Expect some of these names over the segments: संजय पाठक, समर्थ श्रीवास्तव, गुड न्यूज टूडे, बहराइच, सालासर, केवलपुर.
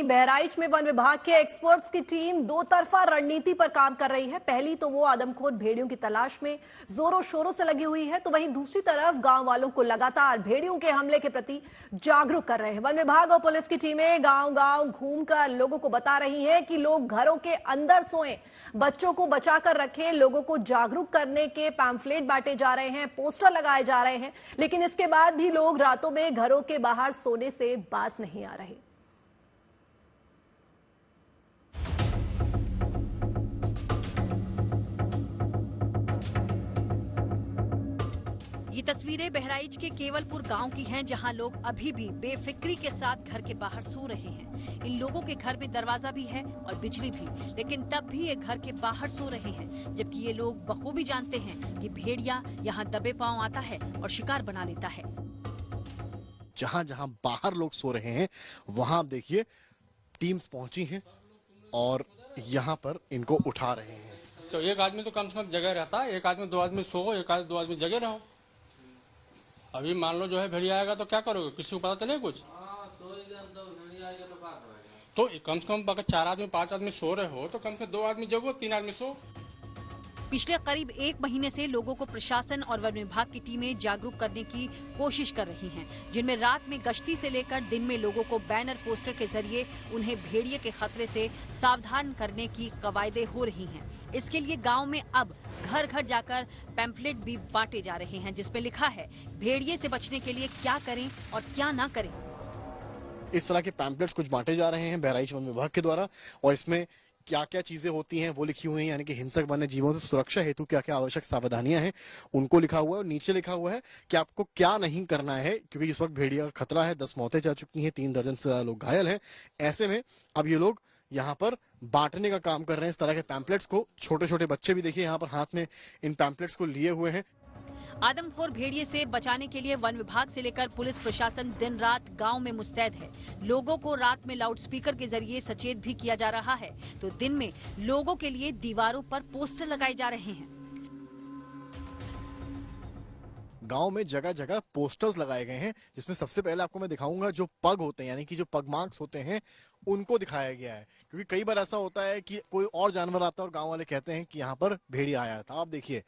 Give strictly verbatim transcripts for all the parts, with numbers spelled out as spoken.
वहीं बहराइच में वन विभाग के एक्सपर्ट्स की टीम दो तरफा रणनीति पर काम कर रही है। पहली तो वो आदमखोर भेड़ियों की तलाश में जोरों शोरों से लगी हुई है, तो वहीं दूसरी तरफ गांव वालों को लगातार भेड़ियों के हमले के प्रति जागरूक कर रहे हैं। वन विभाग और पुलिस की टीमें गाँव गाँव घूमकर लोगों को बता रही है कि लोग घरों के अंदर सोएं, बच्चों को बचाकर रखें। लोगों को जागरूक करने के पैम्फलेट बांटे जा रहे हैं, पोस्टर लगाए जा रहे हैं, लेकिन इसके बाद भी लोग रातों में घरों के बाहर सोने से बाज नहीं आ रहे। ये तस्वीरें बहराइच के केवलपुर गांव की हैं, जहां लोग अभी भी बेफिक्री के साथ घर के बाहर सो रहे हैं। इन लोगों के घर में दरवाजा भी है और बिजली भी, लेकिन तब भी ये घर के बाहर सो रहे हैं, जबकि ये लोग बखूबी जानते हैं कि भेड़िया यहां दबे पांव आता है और शिकार बना लेता है। जहां जहां बाहर लोग सो रहे हैं वहां देखिए टीम्स पहुंची हैं और यहाँ पर इनको उठा रहे हैं। तो एक आदमी तो कम से कम जगह रहता है, एक आदमी दो आदमी सो, एक आदमी दो आदमी जगह रहो। अभी मान लो जो है भेड़िया आएगा तो क्या करोगे, किसी को पता चले कुछ? आ, तो, तो कम से कम अगर चार आदमी पांच आदमी सो रहे हो तो कम से कम दो आदमी जगो, तीन आदमी सो। पिछले करीब एक महीने से लोगों को प्रशासन और वन विभाग की टीमें जागरूक करने की कोशिश कर रही हैं, जिनमें रात में गश्ती से लेकर दिन में लोगों को बैनर पोस्टर के जरिए उन्हें भेड़िए के खतरे से सावधान करने की कवायदें हो रही हैं। इसके लिए गांव में अब घर घर जाकर पैम्फलेट भी बांटे जा रहे हैं, जिसमें लिखा है भेड़िए से बचने के लिए क्या करें और क्या ना करें। इस तरह के पैम्फलेट्स कुछ बांटे जा रहे हैं बहराइच वन विभाग के द्वारा, और इसमें क्या क्या चीजें होती हैं वो लिखी हुई है, यानी कि हिंसक वन्य जीवों से सुरक्षा हेतु क्या क्या आवश्यक सावधानियां हैं उनको लिखा हुआ है। और नीचे लिखा हुआ है कि आपको क्या नहीं करना है, क्योंकि इस वक्त भेड़िया का खतरा है, दस मौतें जा चुकी हैं, तीन दर्जन से ज्यादा लोग घायल हैं। ऐसे में अब ये लोग यहाँ पर बांटने का काम कर रहे हैं इस तरह के पैम्पलेट्स को। छोटे छोटे बच्चे भी देखिए यहाँ पर हाथ में इन पैम्पलेट्स को लिए हुए हैं। आदमखोर भेड़िए से बचाने के लिए वन विभाग से लेकर पुलिस प्रशासन दिन रात गांव में मुस्तैद है। लोगों को रात में लाउडस्पीकर के जरिए सचेत भी किया जा रहा है, तो दिन में लोगों के लिए दीवारों पर पोस्टर लगाए जा रहे हैं। गांव में जगह जगह पोस्टर्स लगाए गए हैं, जिसमें सबसे पहले आपको मैं दिखाऊंगा जो पग होते हैं, यानी कि जो पग मार्क्स होते हैं, उनको दिखाया गया है। क्योंकि कई बार ऐसा होता है कि कोई और जानवर आता है और गांव वाले कहते हैं कि यहाँ पर भेड़िया आया था। आप देखिए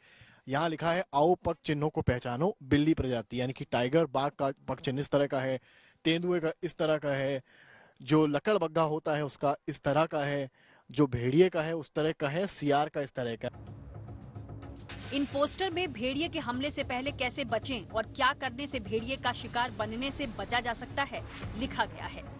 यहाँ लिखा है आओ पग चिन्हों को पहचानो, बिल्ली प्रजाति यानी कि टाइगर, बाघ का पग चिन्ह इस तरह का है, तेंदुए का इस तरह का है, जो लकड़ बग्घा होता है उसका इस तरह का है, जो भेड़िए का है उस तरह का है, सियार का इस तरह का। इन पोस्टर में भेड़िए के हमले से पहले कैसे बचें और क्या करने से भेड़िए का शिकार बनने से बचा जा सकता है लिखा गया है।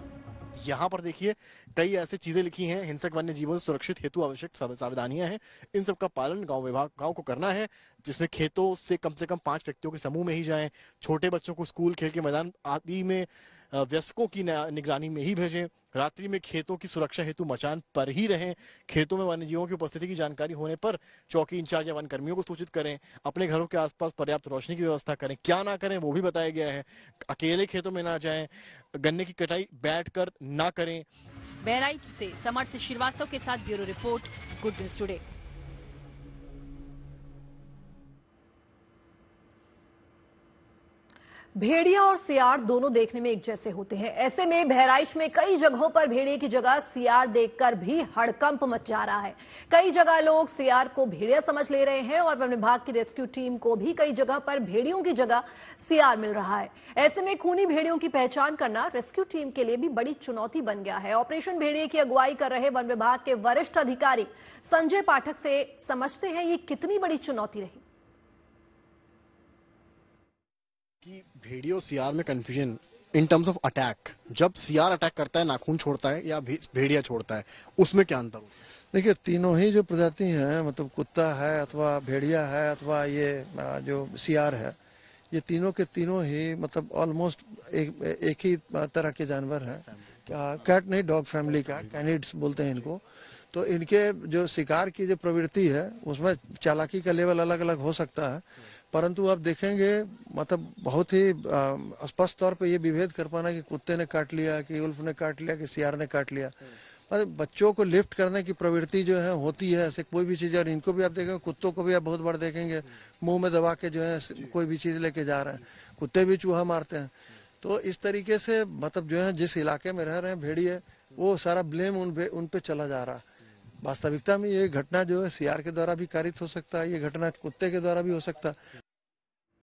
यहाँ पर देखिए कई ऐसी चीजें लिखी हैं, हिंसक वन्य जीवों से सुरक्षित हेतु आवश्यक सावधानियां हैं, इन सब का पालन गांव विभाग गांव को करना है, जिसमें खेतों से कम से कम पांच व्यक्तियों के समूह में ही जाएं, छोटे बच्चों को स्कूल खेल के मैदान आदि में वयस्कों की निगरानी में ही भेजें, रात्रि में खेतों की सुरक्षा हेतु मचान पर ही रहें, खेतों में वन्य जीवों की उपस्थिति की जानकारी होने पर चौकी इंचार्ज या वन कर्मियों को सूचित करें, अपने घरों के आसपास पर्याप्त रोशनी की व्यवस्था करें, क्या ना करें वो भी बताया गया है। अकेले खेतों में ना जाएं, गन्ने की कटाई बैठकर ना करें। बहराइच से समर्थ श्रीवास्तव के साथ bureau report, गुड न्यूज टूडे। भेड़िया और सियार दोनों देखने में एक जैसे होते हैं, ऐसे में बहराइच में कई जगहों पर भेड़िए की जगह सियार देखकर भी हड़कंप मच जा रहा है। कई जगह लोग सियार को भेड़िया समझ ले रहे हैं और वन विभाग की रेस्क्यू टीम को भी कई जगह पर भेड़ियों की जगह सियार मिल रहा है। ऐसे में खूनी भेड़ियों की पहचान करना रेस्क्यू टीम के लिए भी बड़ी चुनौती बन गया है। ऑपरेशन भेड़िए की अगुवाई कर रहे वन विभाग के वरिष्ठ अधिकारी संजय पाठक से समझते हैं ये कितनी बड़ी चुनौती रही। कि भेड़िया और सियार में confusion in terms of attack, जब सियार अटैक करता है नाखून छोड़ता है या भेड़िया छोड़ता है, उसमें क्या अंतर होता है? देखिए तीनों ही जो प्रजाति हैं, मतलब कुत्ता है अथवा भेड़िया है अथवा ये जो सियार है, ये तीनों के तीनों ही मतलब ऑलमोस्ट एक एक ही तरह के जानवर हैं। कैट नहीं, डॉग फैमिली का, कैनिड्स बोलते हैं इनको। तो इनके जो शिकार की जो प्रवृत्ति है उसमें चालाकी का लेवल अलग अलग हो सकता है, परंतु आप देखेंगे मतलब बहुत ही स्पष्ट तौर पे ये विभेद कर पाना कि कुत्ते ने काट लिया, कि उल्फ ने काट लिया, कि सियार ने काट लिया। मतलब बच्चों को लिफ्ट करने की प्रवृत्ति जो है होती है ऐसे कोई भी चीज़, और इनको भी आप देखेंगे, कुत्तों को भी आप बहुत बार देखेंगे मुँह में दबा के जो है कोई भी चीज़ लेके जा रहे हैं, कुत्ते भी चूहा मारते हैं। तो इस तरीके से मतलब जो है जिस इलाके में रह रहे हैं भेड़िए वो सारा ब्लेम उन पे उन पे चला जा रहा है। वास्तविकता में ये घटना जो है सीआर के द्वारा भी कारित हो सकता है, ये घटना कुत्ते के द्वारा भी हो सकता है,